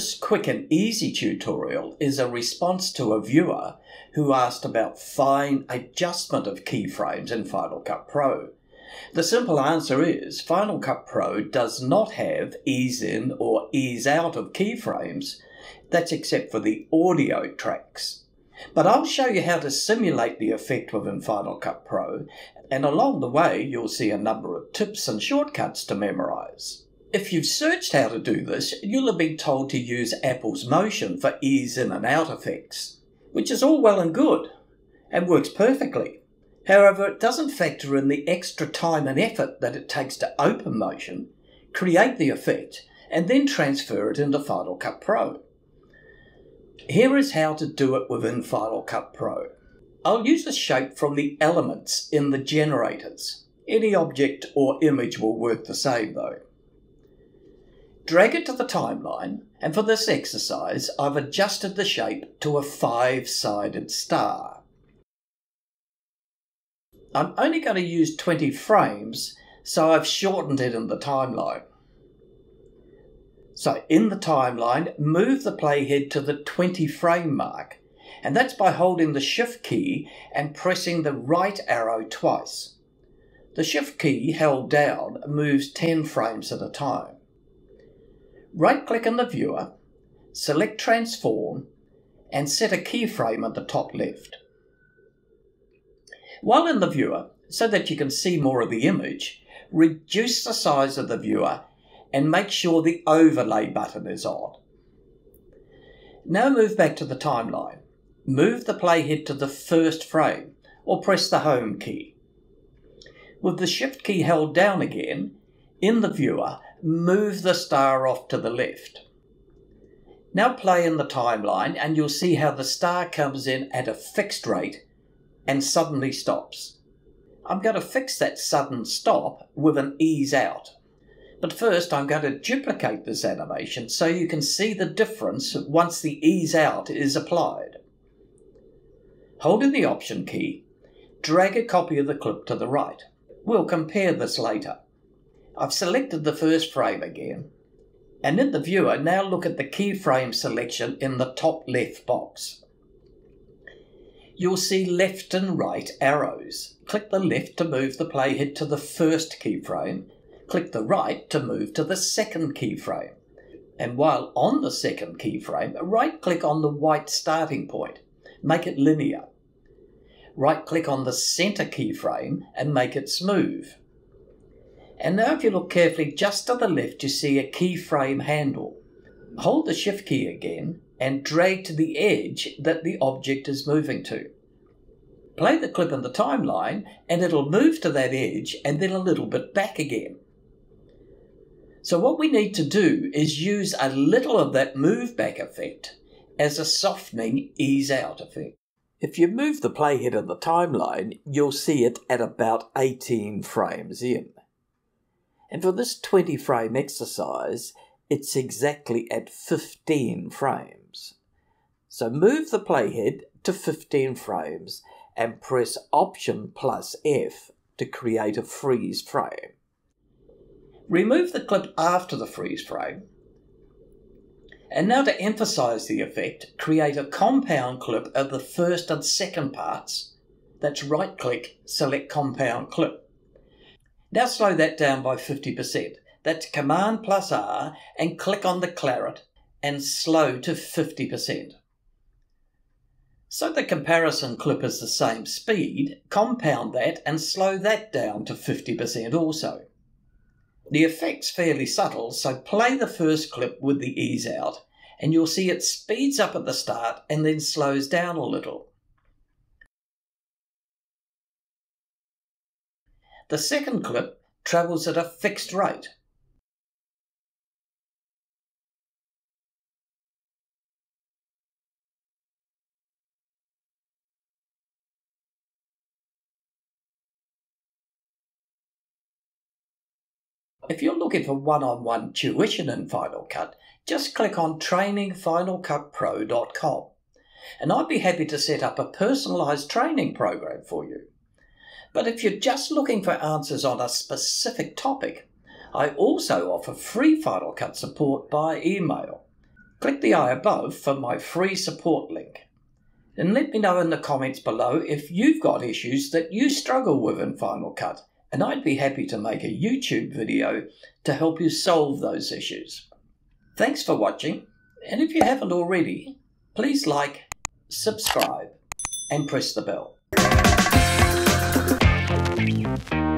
This quick and easy tutorial is a response to a viewer who asked about fine adjustment of keyframes in Final Cut Pro. The simple answer is Final Cut Pro does not have ease in or ease out of keyframes. That's except for the audio tracks. But I'll show you how to simulate the effect within Final Cut Pro, and along the way you'll see a number of tips and shortcuts to memorize. If you've searched how to do this, you'll have been told to use Apple's Motion for ease in and out effects, which is all well and good and works perfectly. However, it doesn't factor in the extra time and effort that it takes to open Motion, create the effect, and then transfer it into Final Cut Pro. Here is how to do it within Final Cut Pro. I'll use a shape from the elements in the generators. Any object or image will work the same though. Drag it to the timeline, and for this exercise I've adjusted the shape to a 5-sided star. I'm only going to use 20 frames, so I've shortened it in the timeline. So in the timeline, move the playhead to the 20 frame mark, and that's by holding the Shift key and pressing the right arrow twice. The Shift key held down moves 10 frames at a time. Right click on the viewer, select Transform, and set a keyframe at the top left. While in the viewer, so that you can see more of the image, reduce the size of the viewer and make sure the overlay button is on. Now move back to the timeline. Move the playhead to the first frame, or press the Home key. With the Shift key held down again, in the viewer, move the star off to the left. Now play in the timeline and you'll see how the star comes in at a fixed rate and suddenly stops. I'm going to fix that sudden stop with an ease out. But first, I'm going to duplicate this animation so you can see the difference once the ease out is applied. Holding the Option key, drag a copy of the clip to the right. We'll compare this later. I've selected the first frame again, and in the viewer, now look at the keyframe selection in the top left box. You'll see left and right arrows. Click the left to move the playhead to the first keyframe. Click the right to move to the second keyframe, and while on the second keyframe, right click on the white starting point, make it linear. Right click on the center keyframe and make it smooth. And now if you look carefully, just to the left you see a keyframe handle. Hold the Shift key again and drag to the edge that the object is moving to. Play the clip in the timeline and it'll move to that edge and then a little bit back again. So what we need to do is use a little of that move back effect as a softening ease out effect. If you move the playhead in the timeline, you'll see it at about 18 frames in. And for this 20 frame exercise, it's exactly at 15 frames. So move the playhead to 15 frames and press Option plus F to create a freeze frame. Remove the clip after the freeze frame. And now to emphasize the effect, create a compound clip of the first and second parts. That's right click, select compound clip. Now slow that down by 50%. That's Command plus R and click on the claret and slow to 50%. So the comparison clip is the same speed, compound that and slow that down to 50% also. The effect's fairly subtle, so play the first clip with the ease out and you'll see it speeds up at the start and then slows down a little. The second clip travels at a fixed rate. If you're looking for one-on-one tuition in Final Cut, just click on trainingfinalcutpro.com and I'd be happy to set up a personalised training program for you. But if you're just looking for answers on a specific topic, I also offer free Final Cut support by email. Click the eye above for my free support link. And let me know in the comments below if you've got issues that you struggle with in Final Cut, and I'd be happy to make a YouTube video to help you solve those issues. Thanks for watching, and if you haven't already, please like, subscribe, and press the bell.